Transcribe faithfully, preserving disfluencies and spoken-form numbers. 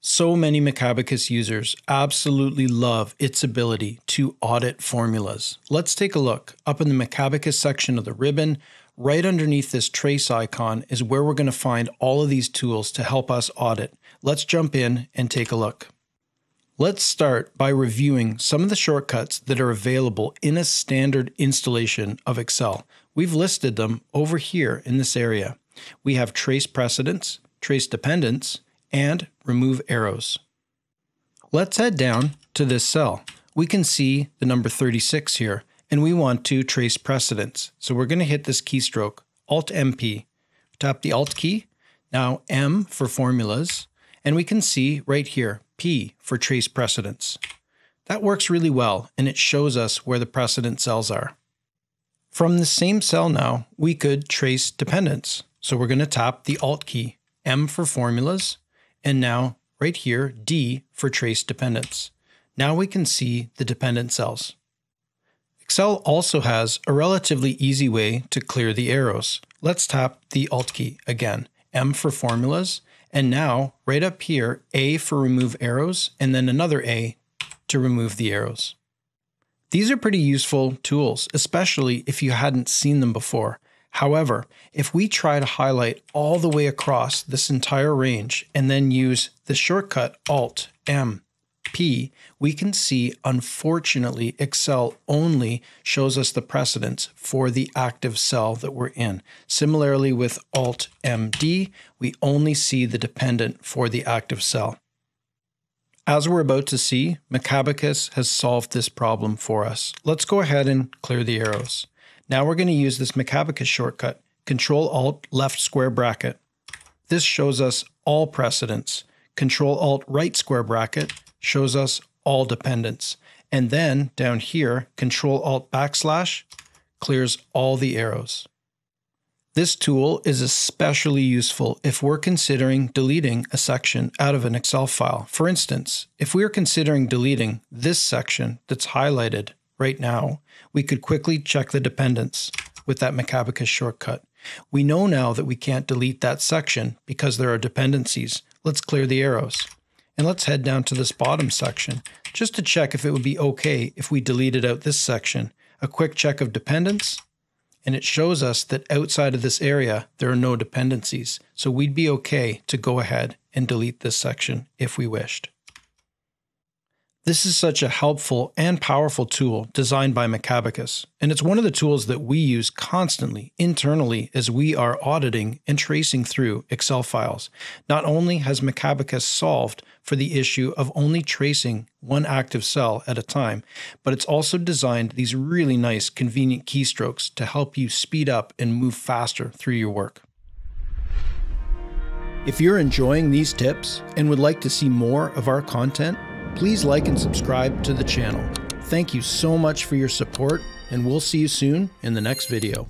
So many Macabacus users absolutely love its ability to audit formulas. Let's take a look. Up in the Macabacus section of the ribbon, right underneath this trace icon is where we're going to find all of these tools to help us audit. Let's jump in and take a look. Let's start by reviewing some of the shortcuts that are available in a standard installation of Excel. We've listed them over here in this area. We have trace precedence, trace dependence, and remove arrows. Let's head down to this cell. We can see the number thirty-six here, and we want to trace precedence. So we're going to hit this keystroke, Alt M P. Tap the Alt key, now M for formulas, and we can see right here, P for trace precedence. That works really well, and it shows us where the precedent cells are. From the same cell now, we could trace dependence. So we're going to tap the Alt key, M for formulas, and now right here, D for trace dependence. Now we can see the dependent cells. Excel also has a relatively easy way to clear the arrows. Let's tap the Alt key again, M for formulas, and now right up here, A for remove arrows, and then another A to remove the arrows. These are pretty useful tools, especially if you hadn't seen them before. However, if we try to highlight all the way across this entire range and then use the shortcut Alt M P, we can see, unfortunately, Excel only shows us the precedence for the active cell that we're in. Similarly with Alt M D, we only see the dependent for the active cell. As we're about to see, Macabacus has solved this problem for us. Let's go ahead and clear the arrows. Now we're going to use this Macabacus shortcut, Control-Alt left square bracket. This shows us all precedents. Control-Alt right square bracket shows us all dependents. And then down here, Control-Alt backslash clears all the arrows. This tool is especially useful if we're considering deleting a section out of an Excel file. For instance, if we are considering deleting this section that's highlighted right now, we could quickly check the dependence with that Macabacus shortcut. We know now that we can't delete that section because there are dependencies. Let's clear the arrows. And let's head down to this bottom section just to check if it would be okay if we deleted out this section. A quick check of dependence, and it shows us that outside of this area, there are no dependencies. So we'd be okay to go ahead and delete this section if we wished. This is such a helpful and powerful tool designed by Macabacus, and it's one of the tools that we use constantly internally as we are auditing and tracing through Excel files. Not only has Macabacus solved for the issue of only tracing one active cell at a time, but it's also designed these really nice, convenient keystrokes to help you speed up and move faster through your work. If you're enjoying these tips and would like to see more of our content, please like and subscribe to the channel. Thank you so much for your support, and we'll see you soon in the next video.